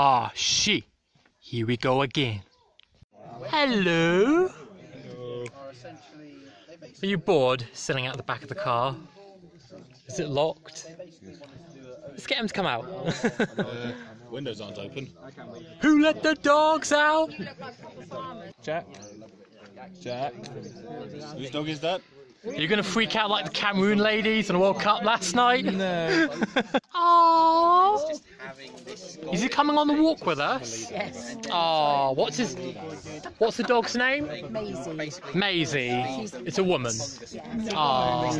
Ah, shit. Here we go again. Hello. Hello. Are you bored sitting out the back of the car? Is it locked? Let's get him to come out. Windows aren't open. Who let the dogs out? Jack. Jack. Whose dog is that? Are you going to freak out like the Cameroon ladies in the World Cup last night? No. Aww. Is he coming on the walk with us? Yes. Aww, what's the dog's name? Maisie. Maisie. It's a woman. Aww.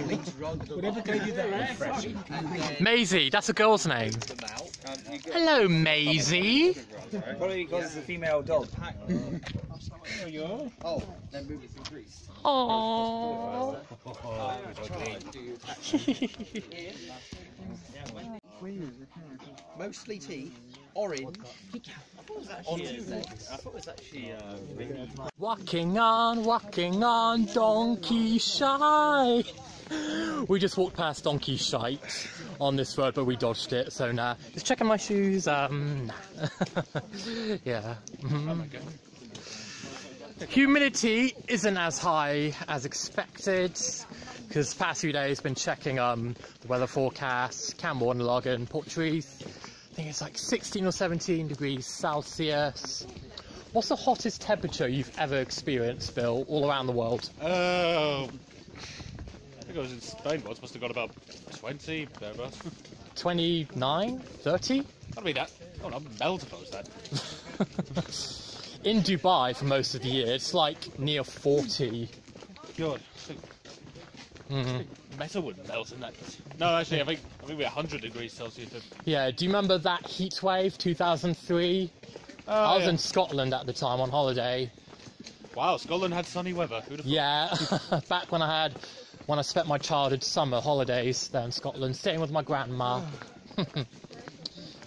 Maisie, that's a girl's name. Hello, Maisie. Probably because it's a female dog. Oh, then move it to Greece. Oh. Mostly tea, orange. Walking on, Donkey shite. We just walked past Donkey shite on this road, but we dodged it. So now, just checking my shoes. Yeah. Humidity isn't as high as expected because the past few days been checking the weather forecast, Campbell and Logan, Port Trees. I think it's like 16 or 17 degrees Celsius. What's the hottest temperature you've ever experienced, Bill, all around the world? I think I was in Spain once, must have got about 20, thereabouts. 29? 30? That'll be that. Oh, I'll melt if I was that. In Dubai for most of the year, it's like near 40. God, metal would melt in that. No, actually, I think we're 100 degrees Celsius. Yeah, do you remember that heat wave, 2003? I was in Scotland at the time on holiday. Wow, Scotland had sunny weather. Who'd have thought? Yeah, back when I spent my childhood summer holidays there in Scotland, staying with my grandma.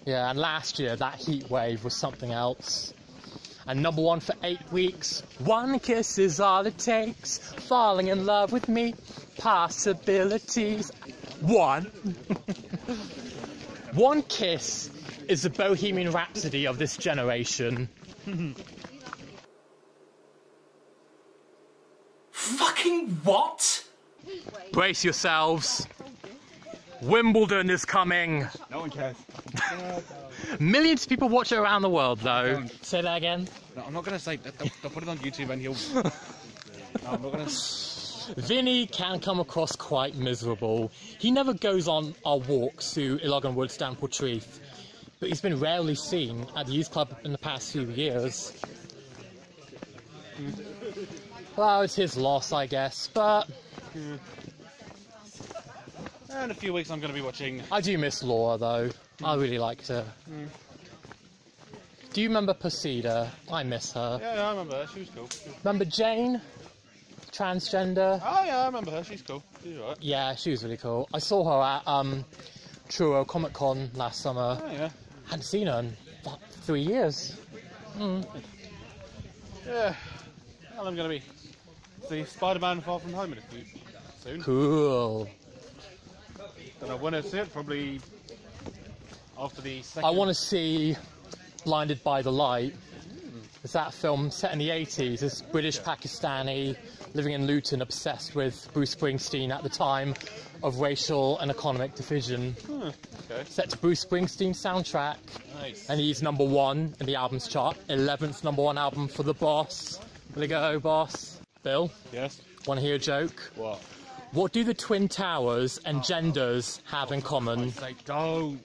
Yeah, and last year that heat wave was something else. And number one for 8 weeks. One kiss is all it takes. Falling in love with me. Possibilities. One. One kiss is the Bohemian Rhapsody of this generation. Fucking what? Brace yourselves. Wimbledon is coming. No one cares. Millions of people watch it around the world, though. Say that again. No, I'm not going to say that. They'll put it on YouTube and he'll... No, I'm not going to... Vinny can come across quite miserable. He never goes on our walks to Illogan Woods down Portreath, but he's been rarely seen at the youth club in the past few years. Well, it's his loss, I guess, but... In a few weeks I'm going to be watching... I do miss Laura, though. I really liked her. Do you remember Perseida? I miss her. Yeah, I remember her. She was cool. Remember Jane? Transgender? Oh, yeah, I remember her. She's cool. She's all right. Yeah, she was really cool. I saw her at Truro Comic Con last summer. Oh, yeah. Hadn't seen her in 3 years. Yeah. Well, I'm going to be seeing Spider-Man Far From Home in a few soon. Cool. And I want to see it probably after the second... I want to see Blinded by the Light. It's that film set in the 80s. This British Pakistani living in Luton obsessed with Bruce Springsteen at the time of racial and economic division. Okay. Set to Bruce Springsteen's soundtrack. Nice. And he's #1 in the albums chart. 11th #1 album for The Boss. Will it go, Boss? Bill? Yes? Want to hear a joke? What? What do the Twin Towers and genders have in common? They don't.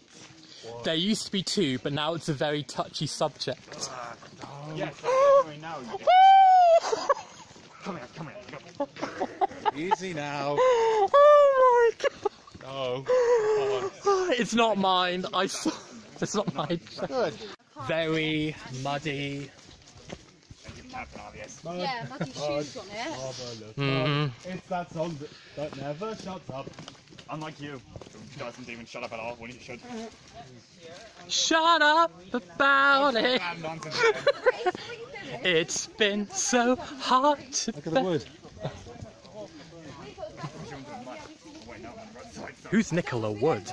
What? There used to be two, but now it's a very touchy subject. Yes, now. Come here, come here. Easy now. Oh my god. Oh. Oh. It's not mine. I saw. It's not mine. Good. Very muddy. Yeah, muddy shoes on it. It's that song that never shuts up. Unlike you, who doesn't even shut up at all when you should. Shut up about it. It's been so hard to... Look at the wood. Who's Nicola Wood?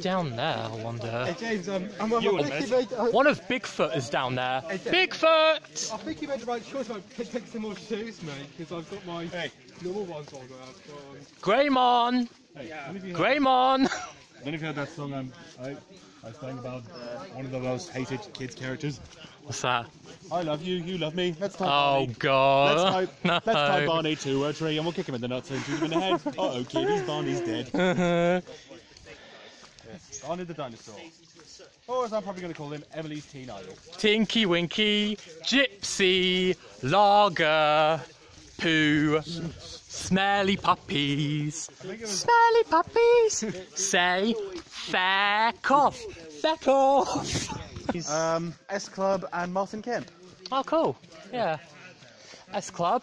down there, I wonder? Hey, James, one of Bigfoot is down there. Hey, Bigfoot! I think you made the right choice about taking some more shoes, mate, because I've got my normal ones on. Greymon! Hey, Greymon! I don't know if you heard that song I sang about one of the most hated kids' characters. What's that? I love you, you love me. Let's tie Barney. Oh, God. Let's tie Barney to a tree and we'll kick him in the nuts and shoot him in the head. Uh-oh, kiddies, Barney's dead. Yes, Barney the dinosaur. Or as I'm probably going to call him, Emily's teen idol. Tinky Winky, Gypsy, Lager, Poo. Smelly puppies, smelly puppies, say, feck off, feck off. S Club and Martin Kemp. Oh, cool, yeah. S Club.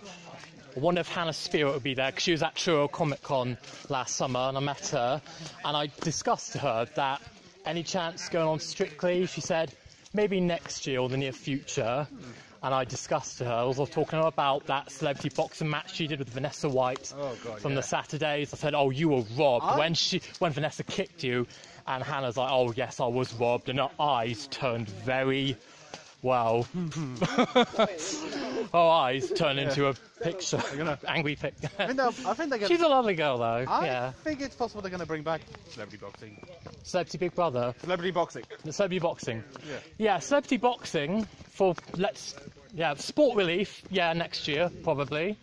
I wonder if Hannah Spirit would be there, because she was at Truro Comic Con last summer, and I met her, and I discussed to her that any chance going on Strictly, she said, maybe next year or the near future. And I discussed to her, I was talking about that celebrity boxing match she did with Vanessa White from the Saturdays. I said, oh, you were robbed. When Vanessa kicked you, and Hannah's like, oh, yes, I was robbed. And her eyes turned very, well, her eyes turned into a picture, angry picture. She's a lovely girl, though. I think it's possible they're going to bring back celebrity boxing. Celebrity Big Brother. Celebrity Boxing. Celebrity Boxing. Yeah, Celebrity Boxing for, sport relief, next year, probably.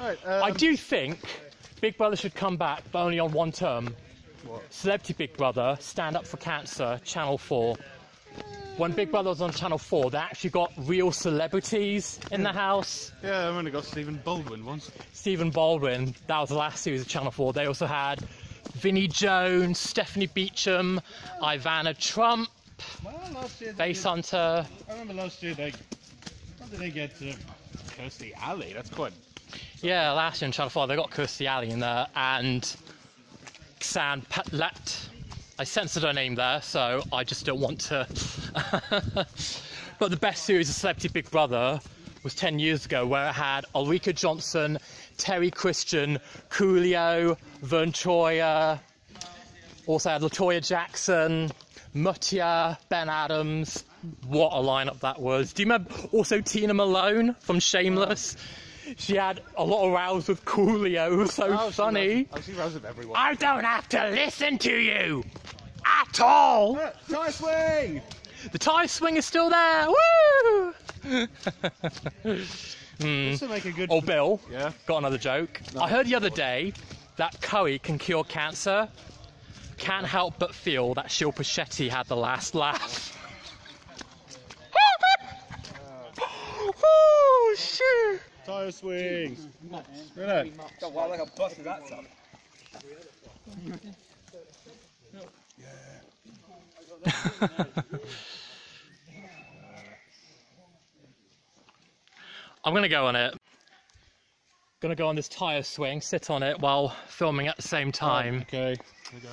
Right, I do think Big Brother should come back, but only on one term. What? Celebrity Big Brother, Stand Up For Cancer, Channel 4. When Big Brother was on Channel 4, they actually got real celebrities in the house. Yeah, I've only got Stephen Baldwin once. Stephen Baldwin, that was the last series of Channel 4. They also had Vinnie Jones, Stephanie Beacham, Ivana Trump, Face Hunter. I remember last year they get Kirstie Alley, that's quite... Yeah, last year on Channel 4 they got Kirstie Alley in there, and Xan Patlat. I censored her name there, so I just don't want to. But the best series of Celebrity Big Brother was 10 years ago, where it had Ulrika Johnson, Terry Christian, Coolio, Vern Troyer, also had LaToya Jackson, Mutia, Ben Adams. What a lineup that was. Do you remember also Tina Malone from Shameless? She had a lot of rows with Coolio, it was so funny. I've seen rows with everyone. I don't have to listen to you! At all! Tie swing! The tie swing is still there! Woo! Oh, Bill, got another joke. No, I heard the other day that curry can cure cancer. Can't help but feel that Shil Pashetti had the last laugh. Oh, shit! Tire swing! Really? Oh, wow, like a bus of that stuff. I'm gonna go on it. Gonna go on this tire swing, sit on it while filming at the same time. Okay. Here we go.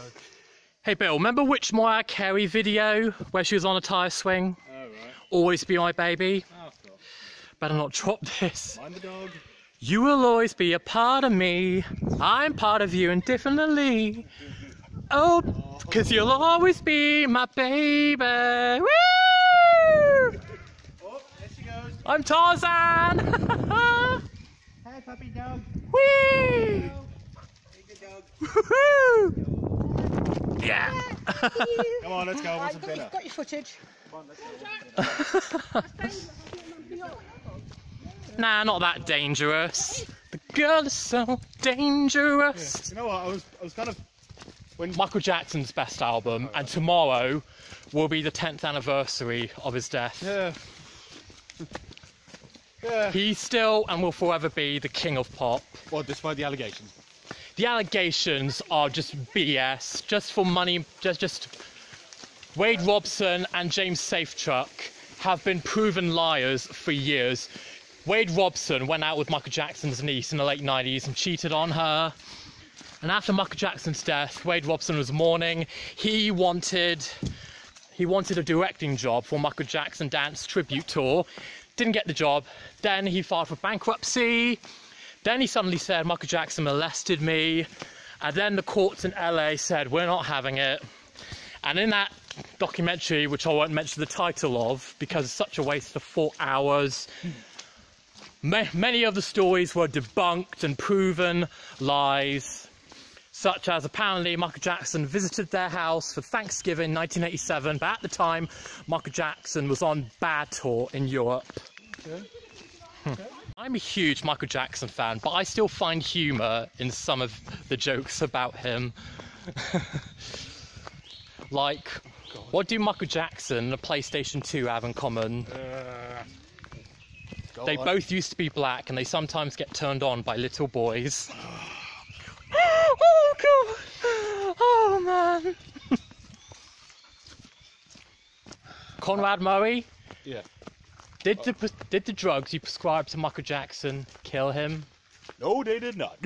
Hey Bill, remember which Mariah Carey video where she was on a tire swing? Oh, right. Always Be My Baby. Better not drop this. Mind the dog. You will always be a part of me. I'm part of you indifferently. Oh, because you'll always be my baby. Woo! Oh, there she goes. I'm Tarzan. Hey, puppy dog. Whee! Woohoo! Yeah. Come on, let's go. Right, got your footage. Come on, let's go. Nah, not that dangerous. The girl is so dangerous. Yeah. You know what? I was kind of... When... Michael Jackson's best album, and tomorrow will be the 10th anniversary of his death. Yeah. Yeah. He's still and will forever be the king of pop. Well, despite the allegations. The allegations are just BS, just for money, just Wade Robson and James Safechuck have been proven liars for years. Wade Robson went out with Michael Jackson's niece in the late 90s and cheated on her. And after Michael Jackson's death, Wade Robson was mourning. He wanted a directing job for Michael Jackson Dance Tribute Tour. Didn't get the job. Then he filed for bankruptcy. Then he suddenly said, Michael Jackson molested me. And then the courts in LA said, we're not having it. And in that documentary, which I won't mention the title of because it's such a waste of 4 hours, many of the stories were debunked and proven lies, such as apparently Michael Jackson visited their house for Thanksgiving 1987, but at the time Michael Jackson was on bad tour in Europe. Okay. Okay. I'm a huge Michael Jackson fan, but I still find humour in some of the jokes about him. Like, God, what do Michael Jackson and the PlayStation 2 have in common? They both used to be black and they sometimes get turned on by little boys. Oh, God! Oh, man! Conrad Murray? Yeah. Did the drugs you prescribed to Michael Jackson kill him? No, they did not.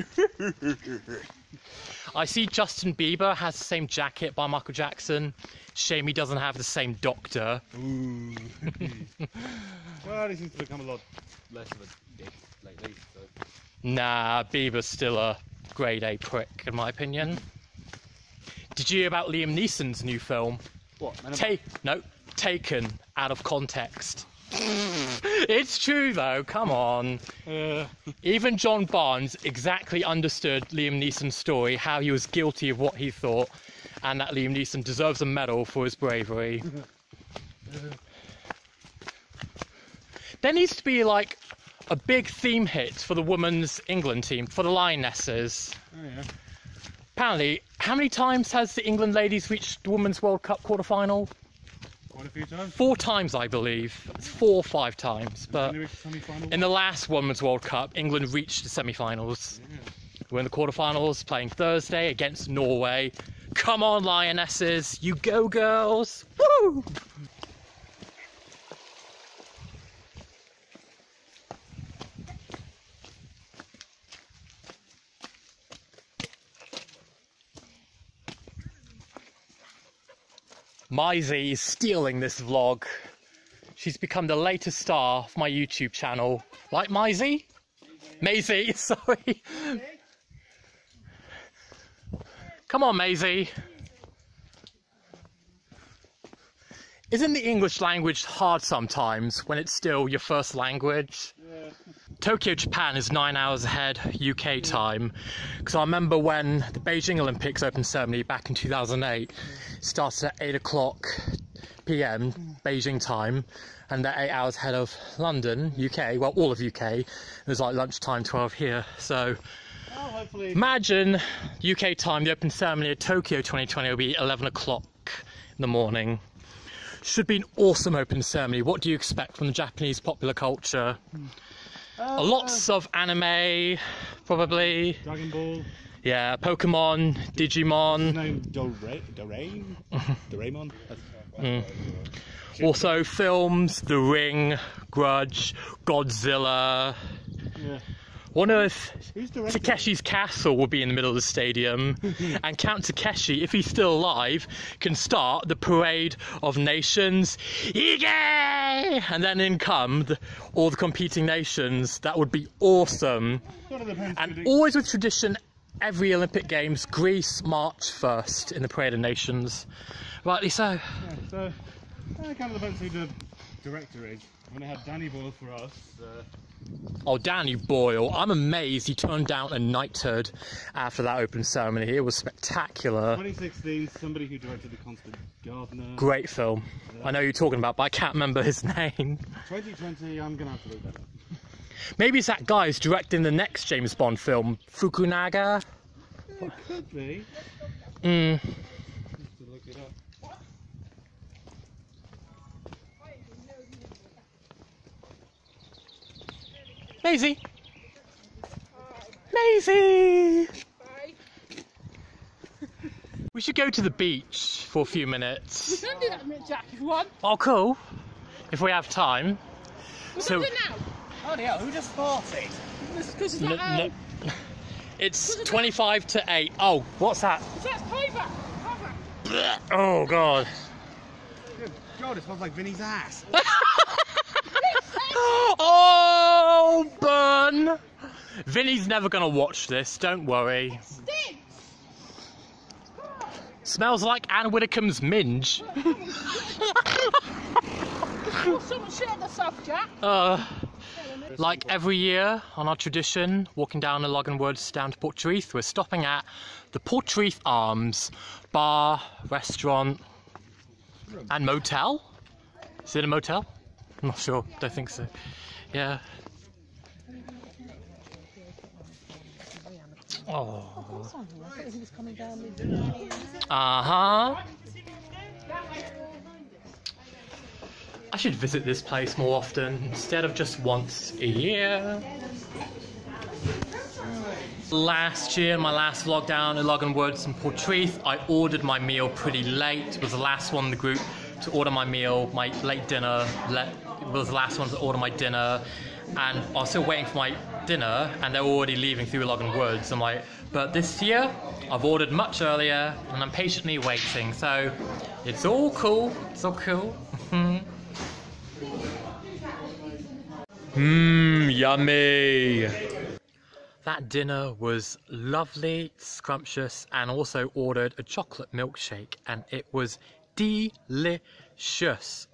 I see Justin Bieber has the same jacket by Michael Jackson. Shame he doesn't have the same doctor. Ooh. Well, he seems to become a lot less of a dick lately. So. Nah, Bieber's still a grade A prick, in my opinion. Did you hear about Liam Neeson's new film? What? Taken out of context. It's true though, come on. Even John Barnes exactly understood Liam Neeson's story, how he was guilty of what he thought, and that Liam Neeson deserves a medal for his bravery. There needs to be like a big theme hit for the women's England team, for the Lionesses. Oh, yeah. Apparently, how many times has the England ladies reached the Women's World Cup quarterfinal? Quite a few times. 4 times, I believe. It's 4 or 5 times. But in the last Women's World Cup, England reached the semi-finals. Yeah. We're in the quarterfinals, playing Thursday against Norway. Come on, Lionesses, you go, girls! Woo! Maisie is stealing this vlog. She's become the latest star of my YouTube channel. Right, Maisie? Maisie, sorry. Come on, Maisie. Isn't the English language hard sometimes when it's still your first language? Yeah. Tokyo, Japan is 9 hours ahead UK time, because I remember when the Beijing Olympics open ceremony back in 2008 started at 8:00 p.m. Beijing time, and they're 8 hours ahead of London, UK, well all of UK. It was like lunchtime 12 here, so well, hopefully imagine UK time, the open ceremony at Tokyo 2020 will be 11:00 in the morning. Should be an awesome open ceremony. What do you expect from the Japanese popular culture? Lots of anime, probably. Dragon Ball. Yeah, Pokemon, Digimon. No, Doraemon. Also, films: The Ring, Grudge, Godzilla. Yeah. Wonder if Takeshi's castle will be in the middle of the stadium, and Count Takeshi, if he's still alive, can start the Parade of Nations, Ige! And then in come all the competing nations. That would be awesome. And always with tradition, every Olympic Games, Greece marched first in the Parade of Nations. Rightly so. Yeah, so that kind of depends who the director is. I'm going to have Danny Boyle for us. Oh, Danny Boyle. I'm amazed he turned down a knighthood after that open ceremony. It was spectacular. 2016, somebody who directed The Constant Gardener. Great film. I know you're talking about, but I can't remember his name. 2020, I'm going to have to leave that one. Maybe it's that guy who's directing the next James Bond film, Fukunaga? It could be. Mm. Just to look it up. Maisie! Maisie! We should go to the beach for a few minutes. We can do that in a minute, Jack, if you want. Oh, cool. If we have time. We're going to do it now. Bloody hell, who just farted? It's because it's that no. It's 25 to 8. Oh, what's that? That's payback. Payback. Oh, God. Good God, it smells like Vinny's ass. Oh, burn! Vinny's never gonna watch this, don't worry. It stinks! Smells like Anne Widdecombe's minge. Someone share this off, Jack. Like every year on our tradition, walking down Illogan Woods down to Portreath, we're stopping at the Portreath Arms bar, restaurant and motel. Is it a motel? I'm not sure, don't think so. Yeah. Oh. Uh-huh. I should visit this place more often, instead of just once a year. Last year, my last vlog down in Illogan Woods and Portreath, I ordered my meal pretty late. It was the last one in the group to order my meal, my late dinner. It was the last one to order my dinner. And I was still waiting for my dinner, and they're already leaving through Illogan Woods. I'm like, but this year I've ordered much earlier, and I'm patiently waiting. So it's all cool. It's all cool. Mmm, yummy. That dinner was lovely, scrumptious, and also ordered a chocolate milkshake, and it was delicious.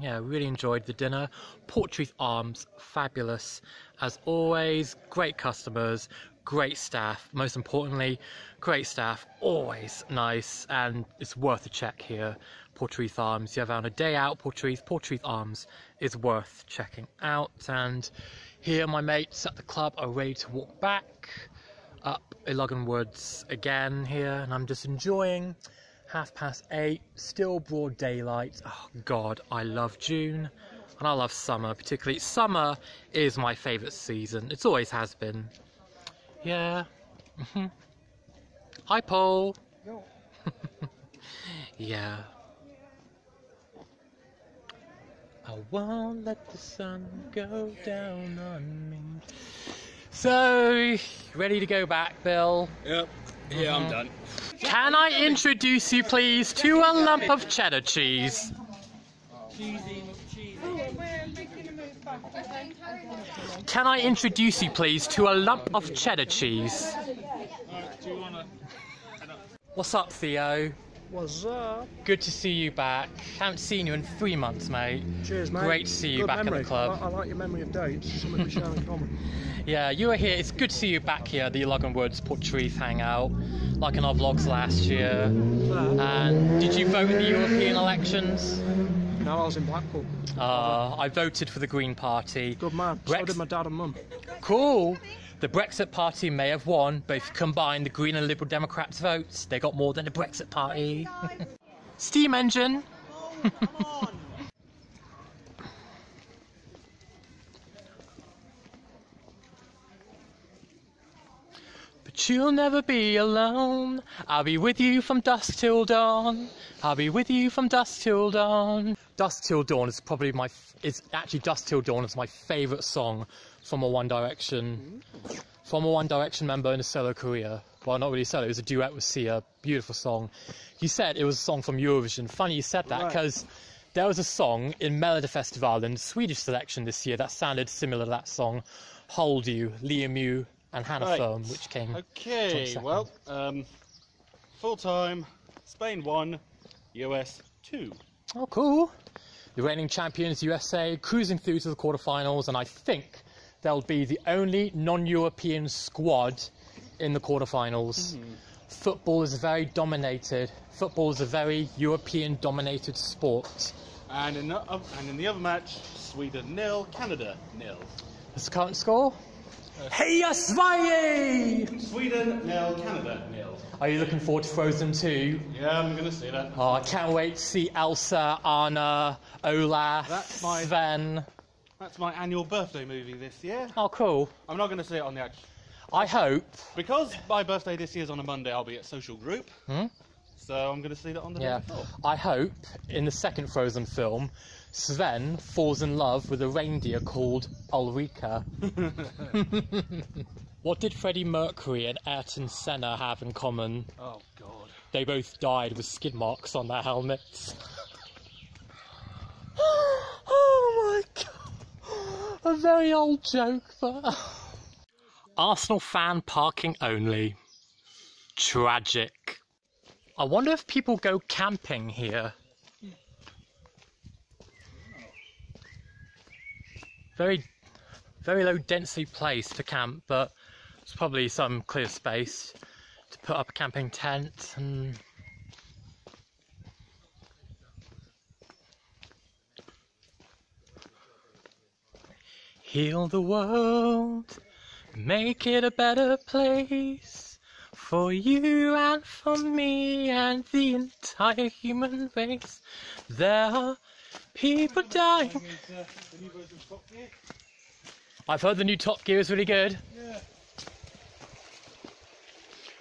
Yeah, really enjoyed the dinner. Portreath Arms, fabulous as always. Great customers, great staff, most importantly great staff, always nice, and it's worth a check here. Portreath Arms, you have on a day out, Portreath Arms is worth checking out. And here my mates at the club are ready to walk back up Illogan Woods again here, and I'm just enjoying 8:30, still broad daylight. Oh God, I love June, and I love summer particularly. Summer is my favourite season. It always has been. Yeah. Hi, Paul. Yeah. I won't let the sun go down on me. So, ready to go back, Bill? Yep. Yeah, I'm done. Can I introduce you, please, to a lump of cheddar cheese? Can I introduce you, please, to a lump of cheddar cheese? What's up, Theo? What's up? Good to see you back. Haven't seen you in 3 months, mate. Cheers, mate. Great to see you back at the club. I like your memory of dates. Something we share in common. Yeah, you were here. It's good to see you back here at the Illogan Woods Portreath Hangout, like in our vlogs last year. And did you vote in the European elections? No, I was in Blackpool. I voted for the Green Party. Good man. So did my dad and mum. Cool. The Brexit Party may have won, but if you combine the Green and Liberal Democrats' votes, they got more than the Brexit Party. Steam engine. Oh, come on. But you'll never be alone. I'll be with you from dusk till dawn. I'll be with you from dusk till dawn. Dusk Till Dawn is probably my... Dusk Till Dawn is my favourite song from a One Direction... from a One Direction member in a solo career. Well, not really solo, it was a duet with Sia. Beautiful song. You said it was a song from Eurovision. Funny you said that, because there was a song in Melodifestivalen, Swedish selection this year, that sounded similar to that song. Hold You, Liam Yu and Hannah Firm, which came... Okay, well, full time, Spain 1, US 2. Oh, cool. The reigning champions, USA, cruising through to the quarterfinals, and I think they'll be the only non-European squad in the quarterfinals. Football is very dominated. Football is a very European-dominated sport. And in the other match, Sweden 0, Canada 0. What's the current score? Heja Sverige! Sweden 0, Canada 0. Are you looking forward to Frozen 2? Yeah, I'm going to see that. Oh, I can't wait to see Elsa, Anna, Olaf, Sven. That's my annual birthday movie this year. Oh, cool. I'm not going to see it on the actual... I hope. Because my birthday this year is on a Monday, I'll be at Social Group. So I'm going to see that on the day before. I hope in the second Frozen film, Sven falls in love with a reindeer called Ulrika. What did Freddie Mercury and Ayrton Senna have in common? Oh, God. They both died with skid marks on their helmets. Oh, my God. A very old joke, but... Arsenal fan parking only. Tragic. I wonder if people go camping here. Very low density place to camp, but there's probably some clear space to put up a camping tent and... Heal the world, make it a better place for you and for me and the entire human race. There are people dying. I've heard the new Top Gear is really good. Yeah.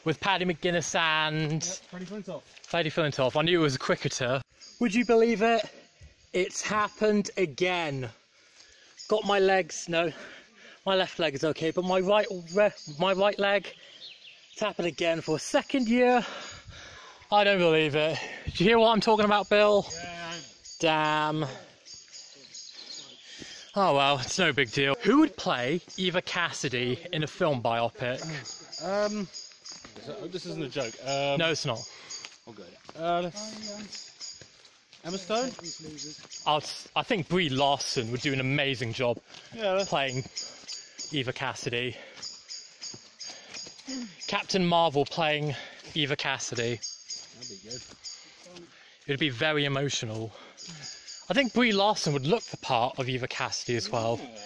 With Paddy McGuinness and... Yep, Freddie Flintoff. Freddie Flintoff. I knew it was a cricketer. Would you believe it? It's happened again. Got my legs, no, my left leg is okay, but my right leg, it's happened again for a second year. I don't believe it. Do you hear what I'm talking about, Bill? Yeah. Damn. Oh well, it's no big deal. Who would play Eva Cassidy in a film biopic? This isn't a joke. No, it's not. Oh, good. Emma Stone? I think Brie Larson would do an amazing job playing Eva Cassidy. Captain Marvel playing Eva Cassidy. That'd be good. It'd be very emotional. I think Brie Larson would look the part of Eva Cassidy as well. Yeah.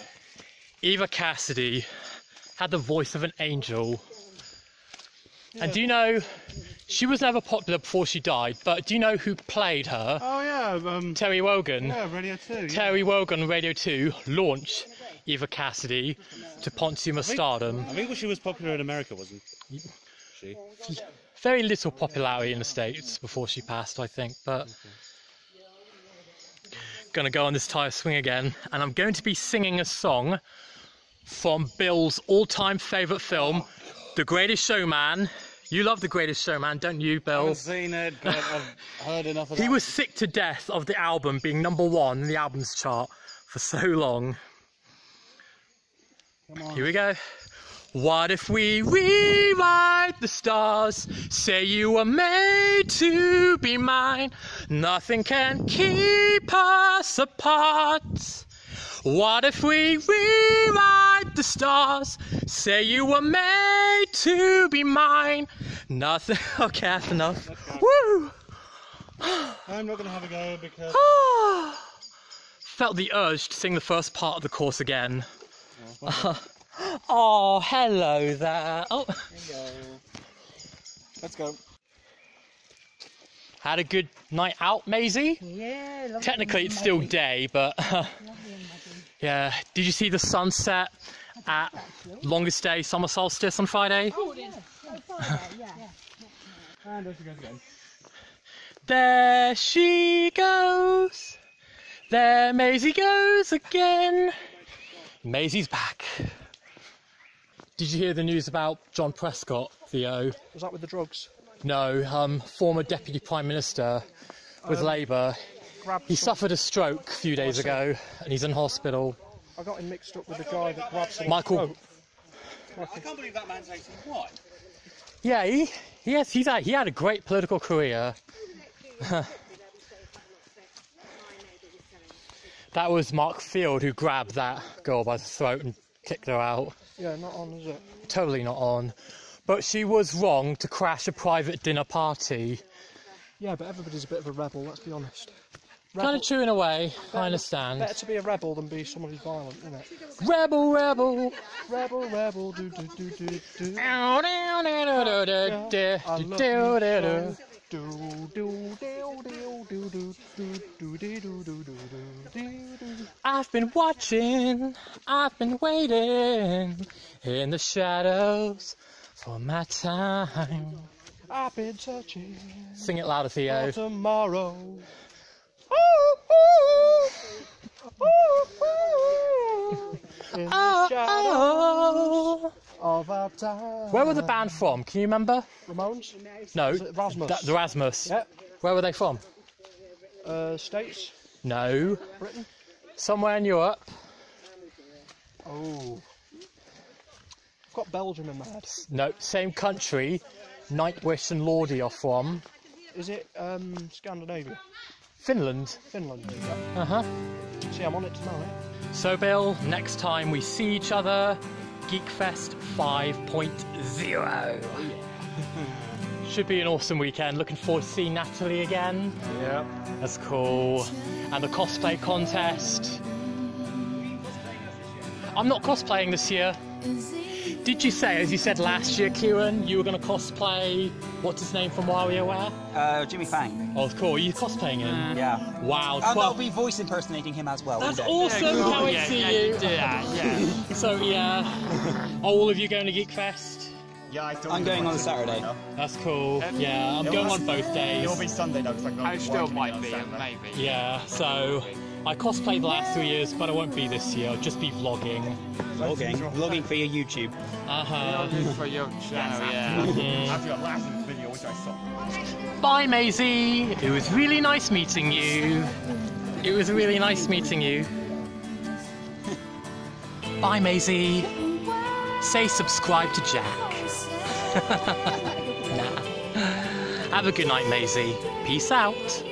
Eva Cassidy had the voice of an angel. Yeah. And do you know... She was never popular before she died, but do you know who played her? Oh yeah, Terry Wogan. Yeah, Radio 2. Terry Wogan, Radio 2, launched Eva Cassidy to Pontium of Stardom. I think she was popular in America, wasn't she? Very little popularity in the States before she passed, I think, but... Gonna go on this tire swing again, and I'm going to be singing a song from Bill's all-time favourite film, The Greatest Showman. You love The Greatest Showman, don't you, Bill? I haven't seen it, but I've heard enough of it. He was sick to death of the album being #1 in the albums chart for so long. Come on. Here we go. What if we rewrite the stars? Say you were made to be mine. Nothing can keep us apart. What if we rewrite the stars? Say you were made to be mine. Nothing. Okay, that's enough. Woo! I'm not gonna have a go because. Felt the urge to sing the first part of the course again. Oh, hello there. Oh. Hello. Let's go. Had a good night out, Maisie? Yeah. Lovely. Technically, it's still day, but. Yeah, did you see the sunset at Longest Day Summer Solstice on Friday? Oh, yeah. And there she goes again. There she goes. There Maisie goes again. Maisie's back. Did you hear the news about John Prescott, Theo? Was that with the drugs? No, former Deputy Prime Minister with Labour. He suffered a stroke a few days ago, and he's in hospital. I got him mixed up with the guy that grabs him. Michael. I can't believe that man's 81. Yeah, he had a great political career. That was Mark Field who grabbed that girl by the throat and kicked her out. Yeah, not on, is it? Totally not on. But she was wrong to crash a private dinner party. Yeah, but everybody's a bit of a rebel, let's be honest. Rebel. Kind of true in a way, I understand. Better to be a rebel than be someone who's violent, isn't it? Rebel, rebel! Rebel, rebel, do do do do do. Ow, do do do do. I love you so. Do do do do do do do do do do do. I've been watching, I've been waiting in the shadows for my time. I've been searching. Sing it louder, Theo. Tomorrow. In the shadows of our time. Where were the band from? Can you remember? Ramones? No. Rasmus. The Rasmus. Yep. Where were they from? States? No. Britain? Somewhere in Europe. Oh. I've got Belgium in my head. No, same country Nightwish and Lordi are from. Is it Scandinavia? Finland. Finland. Uh huh. See, I'm on it tonight. So, Bill, next time we see each other, Geekfest 5.0. Yeah. Should be an awesome weekend. Looking forward to seeing Natalie again. Yeah. That's cool. And the cosplay contest. I'm not cosplaying this year. Did you say, as you said last year, Kieran, you were going to cosplay, what's his name from WarioWare? Jimmy Fang. Oh, cool. Are you cosplaying him? Yeah. Wow. Oh, that'll be voice impersonating him as well. That's awesome. Yeah, cool. How yeah, I see yeah, you. Yeah, yeah. So, yeah. All of you going to Geekfest? Yeah, I'm going on Saturday. That's cool. Yeah, I'm going on both days. It'll be Sunday, though, because I'm going to still might be, maybe. Yeah, so... I cosplayed the last 3 years, but I won't be this year. I'll just be vlogging. Vlogging? Vlogging for your YouTube. Uh-huh. Vlogging for your channel, yeah. After your last video, which I saw. Bye, Maisie. It was really nice meeting you. It was really nice meeting you. Bye, Maisie. Say subscribe to Jack. Nah. Have a good night, Maisie. Peace out.